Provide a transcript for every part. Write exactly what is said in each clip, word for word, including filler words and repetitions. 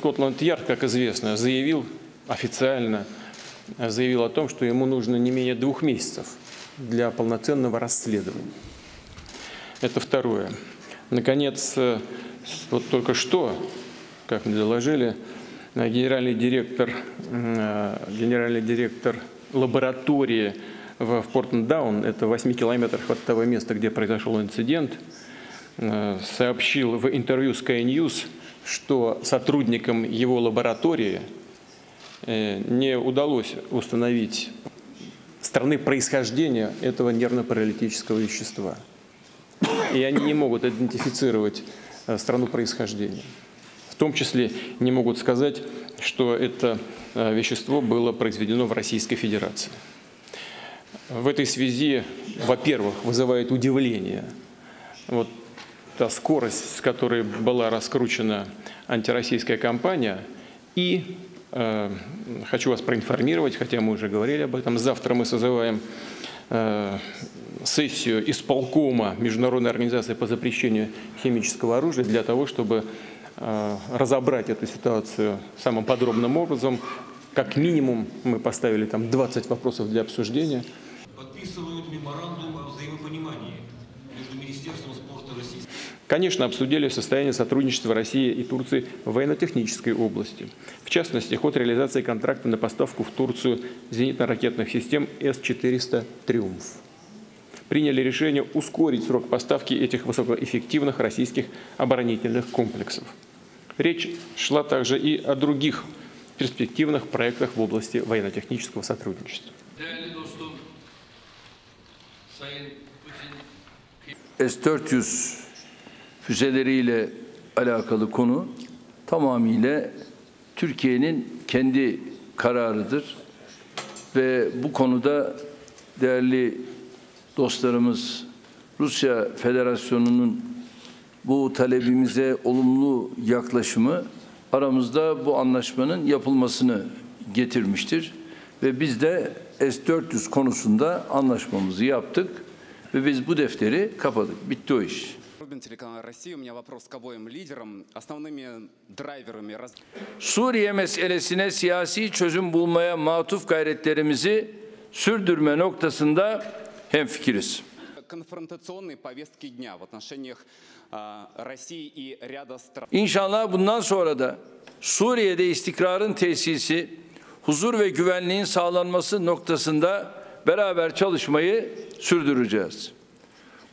Scotland Yard, как известно, заявил официально, заявил о том, что ему нужно не менее двух месяцев для полноценного расследования. Это второе. Наконец, вот только что, как мне доложили, генеральный директор, генеральный директор лаборатории в Портон Даун, это в восьми километрах от того места, где произошел инцидент, сообщил в интервью Sky News, что сотрудникам его лаборатории не удалось установить страны происхождения этого нервно-паралитического вещества. И они не могут идентифицировать страну происхождения. В том числе не могут сказать, что это вещество было произведено в Российской Федерации. В этой связи, во-первых, вызывает удивление вот та скорость, с которой была раскручена антироссийская кампания. И э, хочу вас проинформировать, хотя мы уже говорили об этом, завтра мы созываем э, сессию исполкома Международной организации по запрещению химического оружия для того, чтобы э, разобрать эту ситуацию самым подробным образом. Как минимум мы поставили там двадцать вопросов для обсуждения. Подписывают меморандум о взаимопонимании между Министерством спорта России. Конечно, обсудили состояние сотрудничества России и Турции в военно-технической области. В частности, ход реализации контракта на поставку в Турцию зенитно-ракетных систем эс четыреста «Триумф». Приняли решение ускорить срок поставки этих высокоэффективных российских оборонительных комплексов. Речь шла также и о других перспективных проектах в области военно-технического сотрудничества. эс четыреста füzeleriyle alakalı konu tamamıyla Türkiye'nin kendi kararıdır ve bu konuda değerli dostlarımız Rusya Federasyonu'nun bu talebimize olumlu yaklaşımı aramızda bu anlaşmanın yapılmasını getirmiştir ve biz de эс четыреста konusunda anlaşmamızı yaptık ve biz bu defteri kapadık. Bitti o iş. Suriye meselesine siyasi çözüm bulmaya matuf gayretlerimizi sürdürme noktasında hemfikiriz. İnşallah bundan sonra da Suriye'de istikrarın tesisi, huzur ve güvenliğin sağlanması noktasında beraber çalışmayı sürdüreceğiz.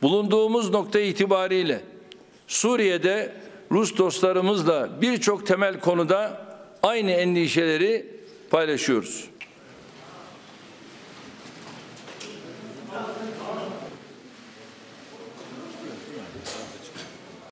Bulunduğumuz nokta itibariyle Suriye'de Rus dostlarımızla birçok temel konuda aynı endişeleri paylaşıyoruz.